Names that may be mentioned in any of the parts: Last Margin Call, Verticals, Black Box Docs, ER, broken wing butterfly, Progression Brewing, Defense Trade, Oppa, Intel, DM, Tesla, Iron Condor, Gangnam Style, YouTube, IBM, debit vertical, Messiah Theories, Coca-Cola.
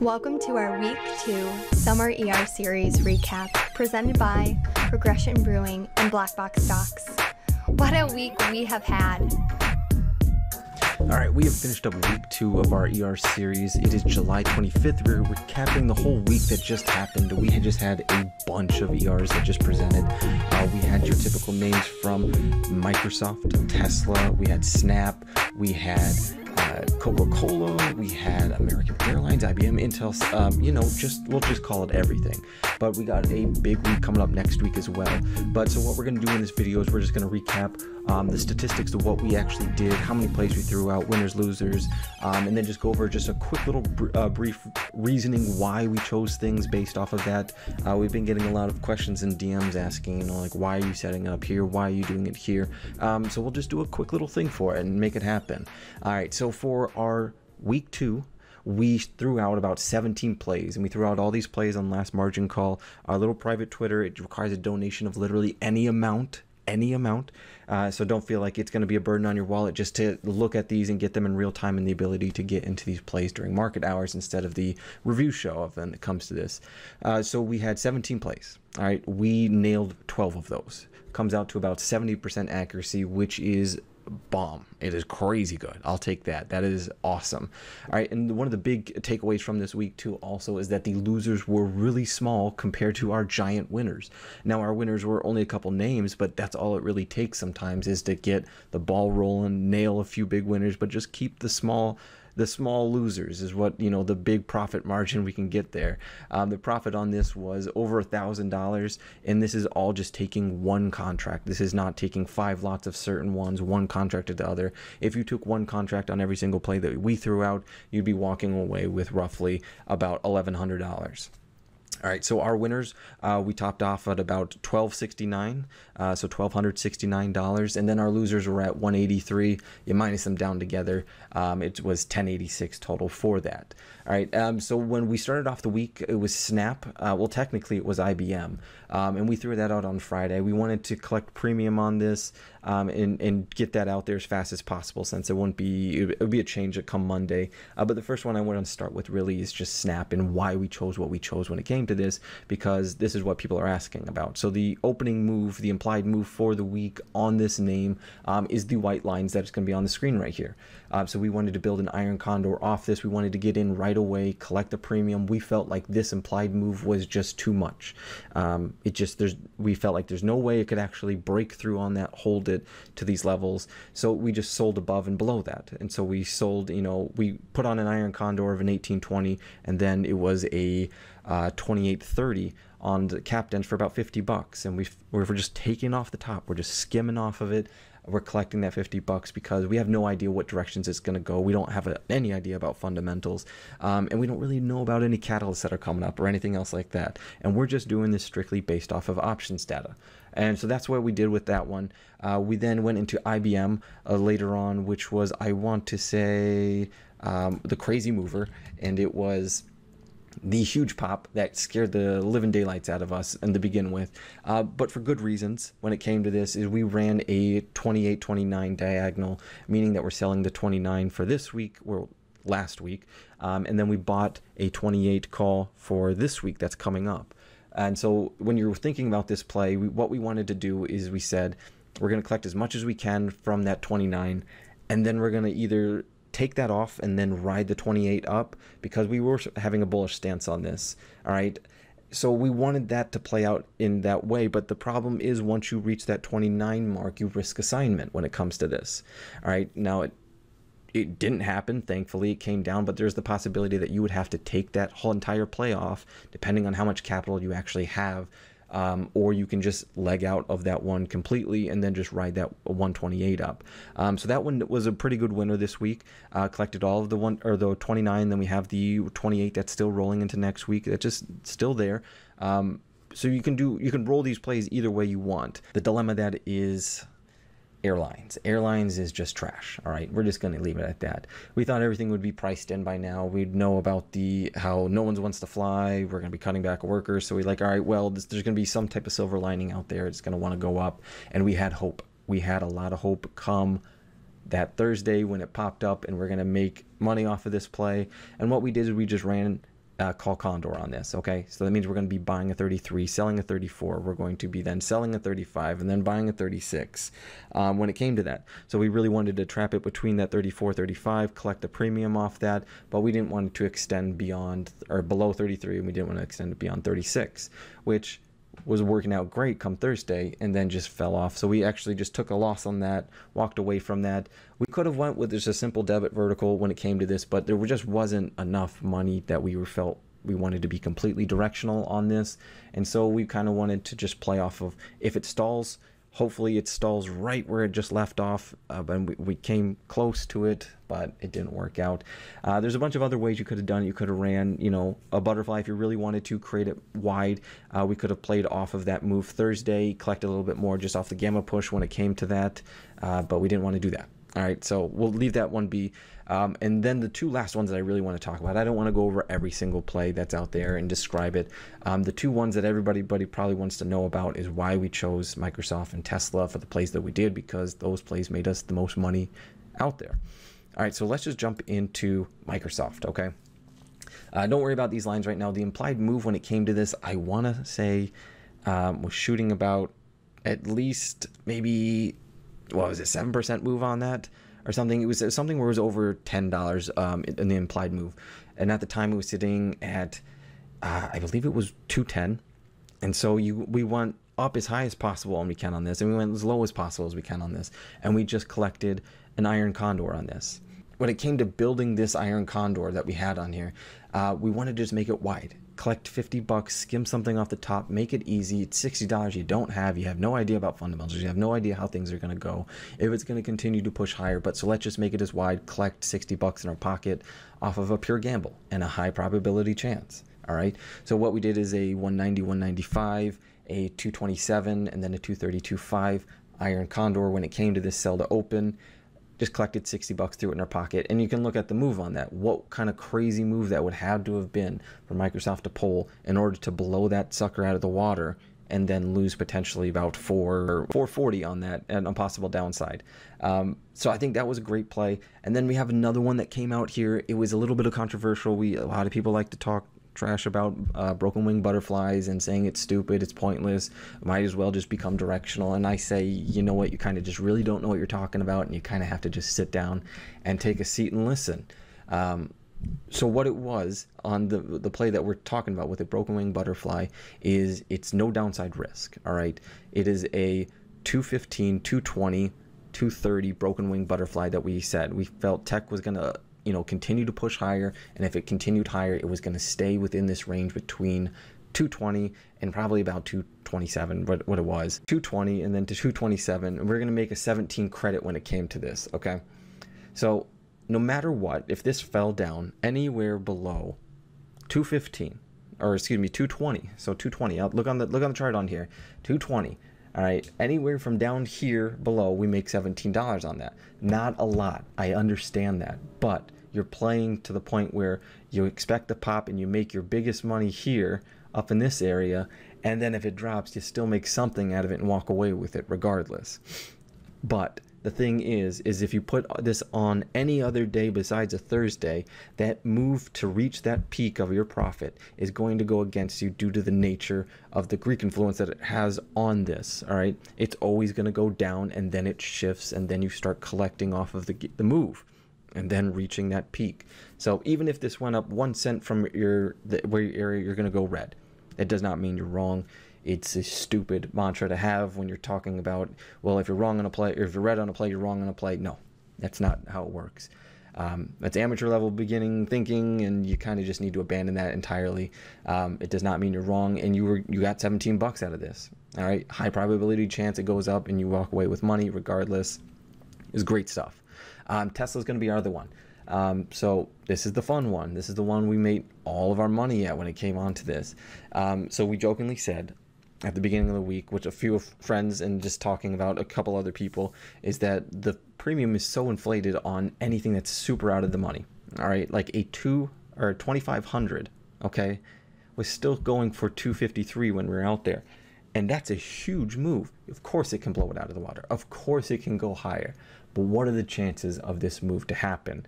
Welcome to our Week 2 Summer ER Series recap presented by Progression Brewing and Black Box Docs. What a week we have had! All right, we have finished up Week 2 of our ER series. It is July 25th. We're recapping the whole week that just happened. We had just had a bunch of ERs that just presented. We had your typical names from Microsoft, Tesla, we had Snap, we had Coca-Cola, we had American Airlines, IBM, Intel, we'll just call it everything. But we got a big week coming up next week as well. But so what we're going to do in this video is we're just going to recap the statistics of what we actually did, how many plays we threw out, winners, losers, and then just go over just a quick little brief reasoning why we chose things based off of that. We've been getting a lot of questions and DMs asking, like, why are you setting it up here? Why are you doing it here? So we'll just do a quick little thing for it and make it happen. All right, so for our week 2, we threw out about 17 plays, and we threw out all these plays on Last Margin Call, our little private Twitter. It requires a donation of literally any amount. So don't feel like it's going to be a burden on your wallet just to look at these and get them in real time, and the ability to get into these plays during market hours instead of the review show of when it comes to this. So we had 17 plays. All right, we nailed 12 of those. Comes out to about 70% accuracy, which is bomb. It is crazy good. I'll take that. That is awesome. All right, and one of the big takeaways from this week too also is that the losers were really small compared to our giant winners. Now, our winners were only a couple names, but that's all it really takes sometimes, is to get the ball rolling, nail a few big winners, but just keep the small losers is what, the big profit margin we can get there. The profit on this was over $1,000, and this is all just taking one contract. This is not taking 5 lots of certain ones, one contract at the other. If you took one contract on every single play that we threw out, you'd be walking away with roughly about $1,100. All right, so our winners, we topped off at about $1,269, so $1,269, and then our losers were at $183. You minus them down together, it was $1,086 total for that. All right, so when we started off the week, it was Snap. Well, technically it was IBM, and we threw that out on Friday. We wanted to collect premium on this and get that out there as fast as possible, since it would be a change that come Monday. But the first one I want to start with really is just Snap and why we chose what we chose when it came to this, because this is what people are asking about. So the opening move, the implied move for the week on this name is the white lines that's going to be on the screen right here. So we wanted to build an iron condor off this. We wanted to get in right away, collect the premium. We felt like this implied move was just too much. We felt like there's no way it could actually break through on that, hold it to these levels. So we just sold above and below that. And so we sold, we put on an iron condor of an 1820, and then it was a 2830 on the captains for about $50, and we're just taking off the top. We're just skimming off of it. We're collecting that $50 because we have no idea what directions it's going to go. We don't have any idea about fundamentals, and we don't really know about any catalysts that are coming up or anything else like that. And we're just doing this strictly based off of options data. And so that's what we did with that one. We then went into IBM later on, which was, I want to say, the crazy mover, and it was the huge pop that scared the living daylights out of us in the begin with, but for good reasons. When it came to this, is we ran a 28-29 diagonal, meaning that we're selling the 29 for this week, or last week, and then we bought a 28 call for this week that's coming up. And so when you're thinking about this play, what we wanted to do is we said we're going to collect as much as we can from that 29, and then we're going to either take that off and then ride the 28 up, because we were having a bullish stance on this. All right, so we wanted that to play out in that way, but the problem is once you reach that 29 mark, you risk assignment when it comes to this. All right, now it didn't happen, thankfully. It came down, but there's the possibility that you would have to take that whole entire play off, depending on how much capital you actually have. Or you can just leg out of that one completely and then just ride that 128 up. So that one was a pretty good winner this week. Collected all of the 29. Then we have the 28 that's still rolling into next week. That's just still there. So you can roll these plays either way you want. The dilemma that is airlines is just trash. All right, we're just going to leave it at that. We thought everything would be priced in by now. We'd know about how no one wants to fly. We're going to be cutting back workers, so we're like, all right, well, there's going to be some type of silver lining out there. It's going to want to go up. And we had hope. We had a lot of hope come that Thursday when it popped up, and we're going to make money off of this play. And what we did is we just ran call condor on this. Okay, so that means we're going to be buying a 33, selling a 34. We're going to be then selling a 35 and then buying a 36 when it came to that. So we really wanted to trap it between that 34, 35, collect the premium off that, but we didn't want to extend beyond or below 33, and we didn't want to extend it beyond 36, which was working out great come Thursday and then just fell off. So we actually just took a loss on that, walked away from that. We could have went with just a simple debit vertical when it came to this, but there just wasn't enough money that we felt we wanted to be completely directional on this. And so we kind of wanted to just play off of, if it stalls, hopefully it stalls right where it just left off. And we came close to it, but it didn't work out. There's a bunch of other ways you could have done it. You could have ran, you know, a butterfly if you really wanted to, create it wide. We could have played off of that move Thursday, collected a little bit more just off the gamma push when it came to that, but we didn't want to do that. All right, so we'll leave that one be. And then the two last ones that I really want to talk about, I don't want to go over every single play that's out there and describe it. The two ones that everybody probably wants to know about is why we chose Microsoft and Tesla for the plays that we did, because those plays made us the most money out there. All right, so let's just jump into Microsoft, okay? Don't worry about these lines right now. The implied move when it came to this, I want to say, was shooting about at least maybe... what was it, 7% move on that or something? It was something where it was over $10 in the implied move. And at the time it was sitting at, I believe it was 210. And so we went up as high as possible when we can on this, and we went as low as possible as we can on this. And we just collected an iron condor on this. When it came to building this iron condor that we had on here, we wanted to just make it wide. Collect 50 bucks, skim something off the top, make it easy. It's $60 you have no idea about fundamentals, you have no idea how things are gonna go, if it's gonna continue to push higher, but so let's just make it as wide, collect 60 bucks in our pocket off of a pure gamble and a high probability chance, all right? So what we did is a 190, 195, a 227, and then a 232.5 iron condor when it came to this sell to open. Just collected 60 bucks, threw it in our pocket, and you can look at the move on that. What kind of crazy move that would have to have been for Microsoft to pull in order to blow that sucker out of the water and then lose potentially about 440 on that and a possible downside. So I think that was a great play. And then we have another one that came out here. It was a little bit of controversial. A lot of people like to talk trash about broken wing butterflies and saying it's stupid, it's pointless, might as well just become directional. And I say, you know what, you kind of just really don't know what you're talking about, and you kind of have to just sit down and take a seat and listen. So what it was on the play that we're talking about with a broken wing butterfly is it's no downside risk, all right? It is a 215, 220, 230 broken wing butterfly that we said we felt tech was going to, you know, continue to push higher, and if it continued higher, it was going to stay within this range between 220 and probably about 227, but what it was 220 and then to 227, and we're going to make a 17 credit when it came to this, okay? So no matter what, if this fell down anywhere below 215, or excuse me, 220, so 220, look on the chart on here, 220, all right, anywhere from down here below, we make $17 on that. Not a lot, I understand that, but you're playing to the point where you expect the pop and you make your biggest money here up in this area, and then if it drops, you still make something out of it and walk away with it regardless. But the thing is if you put this on any other day besides a Thursday, that move to reach that peak of your profit is going to go against you due to the nature of the Greek influence that it has on this, all right? It's always going to go down, and then it shifts, and then you start collecting off of the move and then reaching that peak. So even if this went up 1 cent from your area, you're going to go red. That does not mean you're wrong. It's a stupid mantra to have when you're talking about, well, if you're wrong on a play, or if you're red on a play, you're wrong on a play. No, that's not how it works. That's amateur level beginning thinking, and you kind of just need to abandon that entirely. It does not mean you're wrong, and you got 17 bucks out of this. All right, high probability chance it goes up, and you walk away with money regardless. It's great stuff. Tesla's going to be our other one. So this is the fun one. This is the one we made all of our money at when it came onto this. So we jokingly said at the beginning of the week, which a few friends and just talking about a couple other people, is that the premium is so inflated on anything that's super out of the money. All right, like a 2 or 2500, okay, was still going for 253 when we were out there, and that's a huge move. Of course it can blow it out of the water. Of course it can go higher. But what are the chances of this move to happen?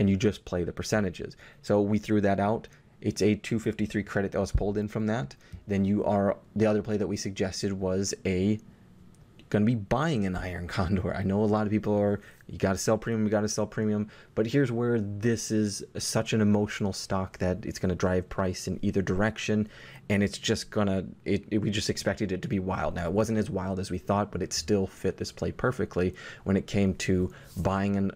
And you just play the percentages. So we threw that out. It's a 253 credit that was pulled in from that. Then you are, the other play that we suggested was going to be buying an Iron Condor. I know a lot of people are, you got to sell premium, you got to sell premium. But here's where this is such an emotional stock that it's going to drive price in either direction. And it's just going to, we just expected it to be wild. Now, it wasn't as wild as we thought, but it still fit this play perfectly when it came to buying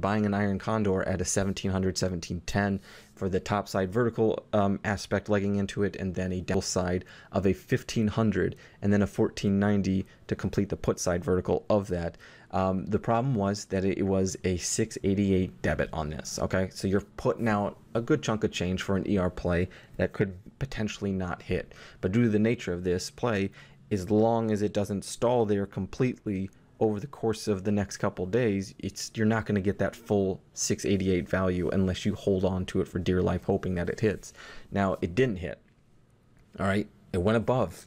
buying an Iron Condor at a 1700, 1710 for the top side vertical aspect legging into it, and then a downside of a 1500 and then a 1490 to complete the put side vertical of that. The problem was that it was a 688 debit on this. Okay, so you're putting out a good chunk of change for an ER play that could potentially not hit. But due to the nature of this play, as long as it doesn't stall there completely over the course of the next couple days, you're not going to get that full 688 value unless you hold on to it for dear life, hoping that it hits. Now, it didn't hit. All right, it went above.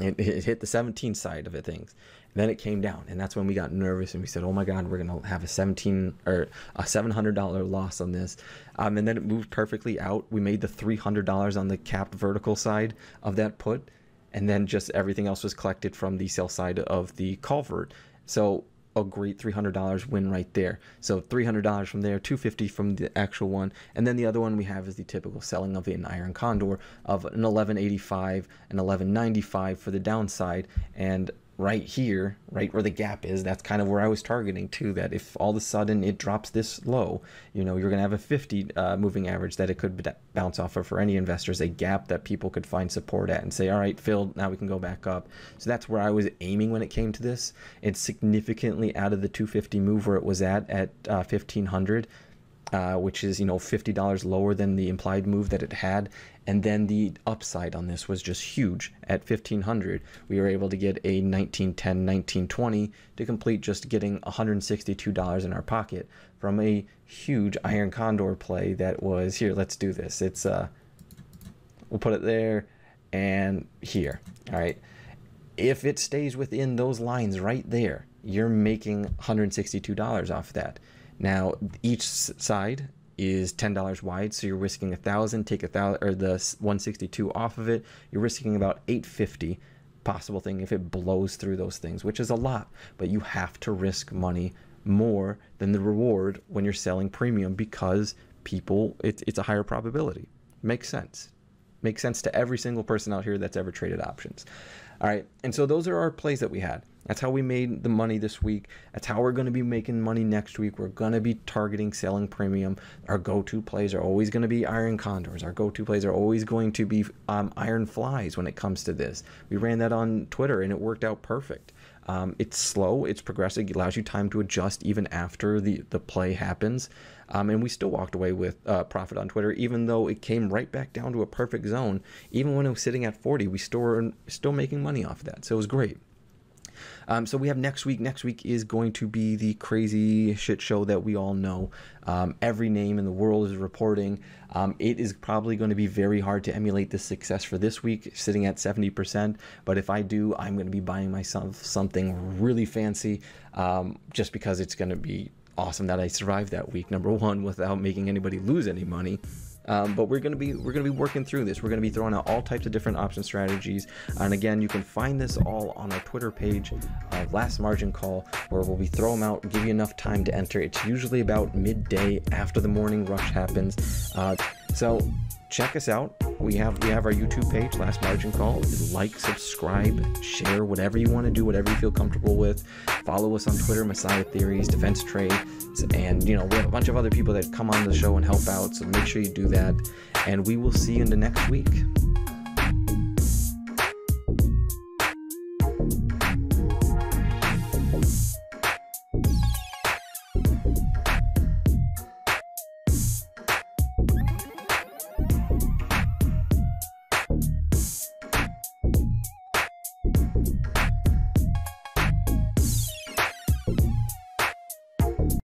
It hit the 17 side of things. Then it came down, and that's when we got nervous and we said, "Oh my God, we're gonna have a $700 loss on this." And then it moved perfectly out. We made the $300 on the capped vertical side of that put, and then just everything else was collected from the sell side of the culvert. So a great $300 win right there. So $300 from there, $250 from the actual one, and then the other one we have is the typical selling of an Iron Condor of an 1185 and 1195 for the downside. And right here, right where the gap is, that's kind of where I was targeting too, that if all of a sudden it drops this low, you know, you're going to have a 50 moving average that it could bounce off of for any investors, a gap that people could find support at and say, all right, filled, now we can go back up. So that's where I was aiming when it came to this. It's significantly out of the 250 move where it was at 1500, which is, you know, $50 lower than the implied move that it had. And then the upside on this was just huge. At 1500, we were able to get a 1910, 1920 to complete just getting $162 in our pocket from a huge Iron Condor play that was here. Let's do this. It's we'll put it there and here. All right. If it stays within those lines right there, you're making $162 off that. Now, each side is $10 wide, so you're risking 1,000. Take 1,000 or the 162 off of it, you're risking about 850. Possible thing if it blows through those things, which is a lot, but you have to risk money more than the reward when you're selling premium because people, it's a higher probability. Makes sense. Makes sense to every single person out here that's ever traded options. All right, and so those are our plays that we had. That's how we made the money this week. That's how we're going to be making money next week. We're going to be targeting selling premium. Our go-to plays are always going to be Iron Condors. Our go-to plays are always going to be Iron Flies when it comes to this. We ran that on Twitter, and it worked out perfect. It's slow. It's progressive. It allows you time to adjust even after the play happens. And we still walked away with profit on Twitter, even though it came right back down to a perfect zone. Even when it was sitting at 40, we still making money off of that. So it was great. So we have next week. Next week is going to be the crazy shit show that we all know. Every name in the world is reporting. It is probably going to be very hard to emulate this success for this week, sitting at 70%. But if I do, I'm going to be buying myself something really fancy just because it's going to be awesome that I survived that week, number one, without making anybody lose any money. But we're gonna be working through this. We're gonna be throwing out all types of different option strategies. And again, you can find this all on our Twitter page, Last Margin Call, where we'll be throwing them out, give you enough time to enter. It's usually about midday after the morning rush happens. So check us out. We have our YouTube page, Last Margin Call. Like, subscribe, share, whatever you want to do, whatever you feel comfortable with. Follow us on Twitter, Messiah Theories, Defense Trade, and you know, we have a bunch of other people that come on the show and help out, so make sure you do that. And we will see you in the next week.